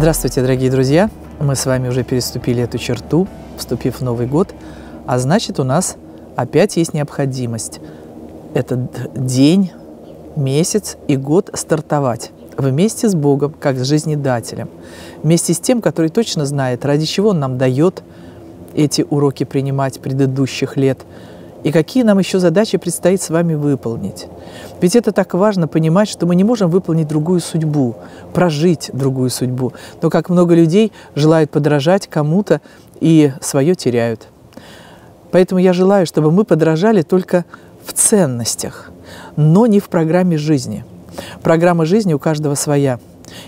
Здравствуйте, дорогие друзья! Мы с вами уже переступили эту черту, вступив в Новый год, а значит, у нас опять есть необходимость этот день, месяц и год стартовать вместе с Богом, как с жизнедателем, вместе с тем, который точно знает, ради чего Он нам дает эти уроки принимать предыдущих лет, и какие нам еще задачи предстоит с вами выполнить. Ведь это так важно понимать, что мы не можем выполнить другую судьбу, прожить другую судьбу. Но как много людей желают подражать кому-то и свое теряют. Поэтому я желаю, чтобы мы подражали только в ценностях, но не в программе жизни. Программа жизни у каждого своя.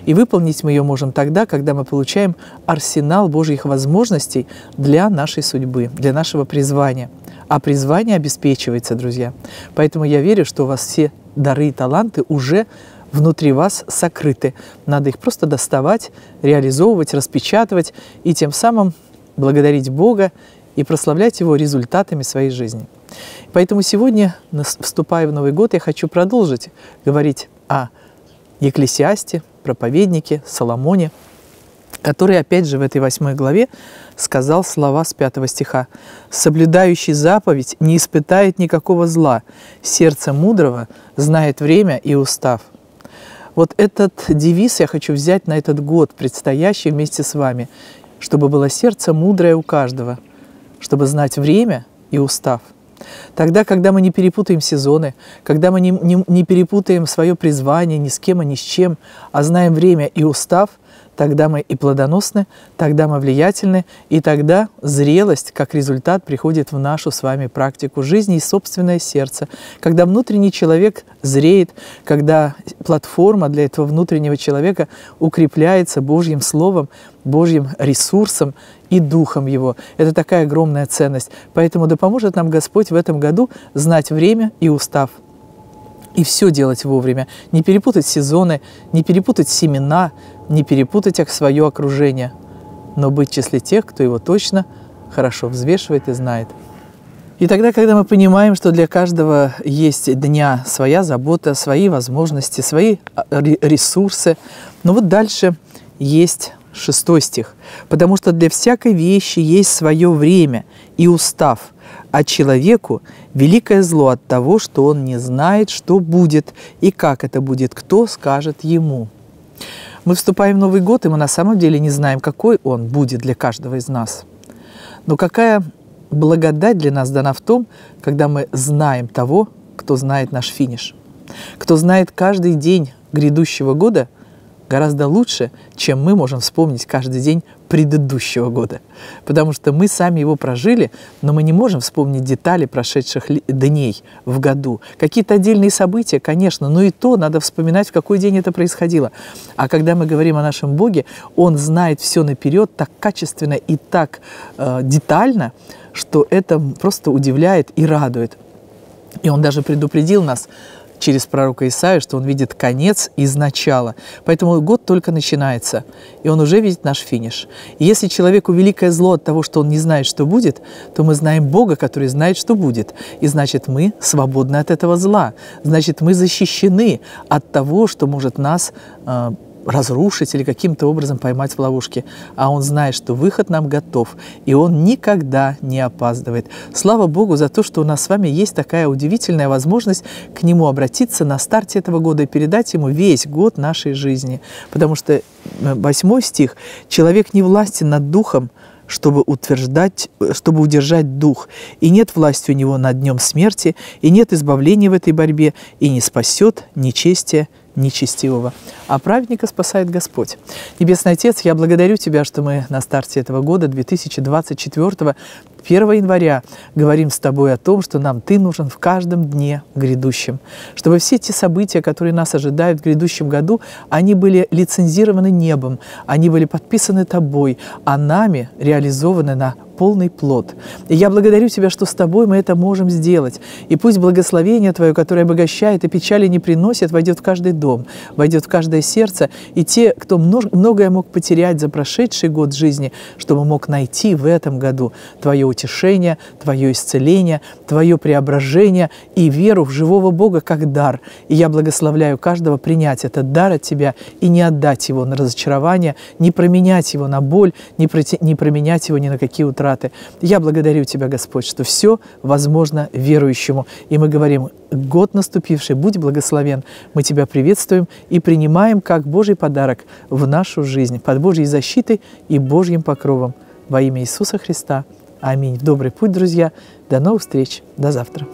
И выполнить мы ее можем тогда, когда мы получаем арсенал Божьих возможностей для нашей судьбы, для нашего призвания. А призвание обеспечивается, друзья. Поэтому я верю, что у вас все дары и таланты уже внутри вас сокрыты. Надо их просто доставать, реализовывать, распечатывать и тем самым благодарить Бога и прославлять Его результатами своей жизни. Поэтому сегодня, вступая в Новый год, я хочу продолжить говорить о Екклесиасте, проповеднике Соломоне, который, опять же, в этой 8 главе сказал слова с 5 стиха. «Соблюдающий заповедь не испытает никакого зла, сердце мудрого знает время и устав». Вот этот девиз я хочу взять на этот год, предстоящий, вместе с вами, чтобы было сердце мудрое у каждого, чтобы знать время и устав. Тогда, когда мы не перепутаем сезоны, когда мы не перепутаем свое призвание ни с кем и ни с чем, а знаем время и устав, тогда мы и плодоносны, тогда мы влиятельны, и тогда зрелость как результат приходит в нашу с вами практику жизни и собственное сердце. Когда внутренний человек зреет, когда платформа для этого внутреннего человека укрепляется Божьим Словом, Божьим ресурсом и Духом Его. Это такая огромная ценность. Поэтому да поможет нам Господь в этом году знать время и устав. И все делать вовремя. Не перепутать сезоны, не перепутать семена, не перепутать свое окружение, но быть в числе тех, кто его точно хорошо взвешивает и знает. И тогда, когда мы понимаем, что для каждого есть дня своя забота, свои возможности, свои ресурсы, но вот дальше есть 6 стих. «Потому что для всякой вещи есть свое время и устав, а человеку великое зло от того, что он не знает, что будет и как это будет, кто скажет ему». Мы вступаем в Новый год, и мы на самом деле не знаем, какой он будет для каждого из нас. Но какая благодать для нас дана в том, когда мы знаем того, кто знает наш финиш, кто знает каждый день грядущего года гораздо лучше, чем мы можем вспомнить каждый день предыдущего года. Потому что мы сами его прожили, но мы не можем вспомнить детали прошедших дней в году. Какие-то отдельные события, конечно, но и то надо вспоминать, в какой день это происходило. А когда мы говорим о нашем Боге, Он знает все наперед так качественно и так детально, что это просто удивляет и радует. И Он даже предупредил нас через пророка Исаию, что он видит конец из начала. Поэтому год только начинается, и он уже видит наш финиш. И если человеку великое зло от того, что он не знает, что будет, то мы знаем Бога, который знает, что будет. И значит, мы свободны от этого зла. Значит, мы защищены от того, что может нас разрушить или каким-то образом поймать в ловушке. А он знает, что выход нам готов, и он никогда не опаздывает. Слава Богу за то, что у нас с вами есть такая удивительная возможность к нему обратиться на старте этого года и передать ему весь год нашей жизни. Потому что 8 стих «Человек не властен над духом, чтобы удержать дух, и нет власти у него над днем смерти, и нет избавления в этой борьбе, и не спасет нечестие нечестивого, а праведника спасает Господь». Небесный Отец, я благодарю Тебя, что мы на старте этого года, 2024, 1 января, говорим с Тобой о том, что нам Ты нужен в каждом дне грядущем, чтобы все те события, которые нас ожидают в грядущем году, они были лицензированы небом, они были подписаны Тобой, а нами реализованы на полный плод. И я благодарю Тебя, что с Тобой мы это можем сделать. И пусть благословение Твое, которое обогащает и печали не приносит, войдет в каждый дом, войдет в каждое сердце. И те, кто многое мог потерять за прошедший год жизни, чтобы мог найти в этом году Твое утешение, Твое исцеление, Твое преображение и веру в живого Бога как дар. И я благословляю каждого принять этот дар от Тебя и не отдать его на разочарование, не променять его на боль, не променять его ни на какие утраты. Я благодарю Тебя, Господь, что все возможно верующему. И мы говорим: год наступивший, будь благословен. Мы Тебя приветствуем и принимаем как Божий подарок в нашу жизнь под Божьей защитой и Божьим покровом. Во имя Иисуса Христа. Аминь. В добрый путь, друзья. До новых встреч. До завтра.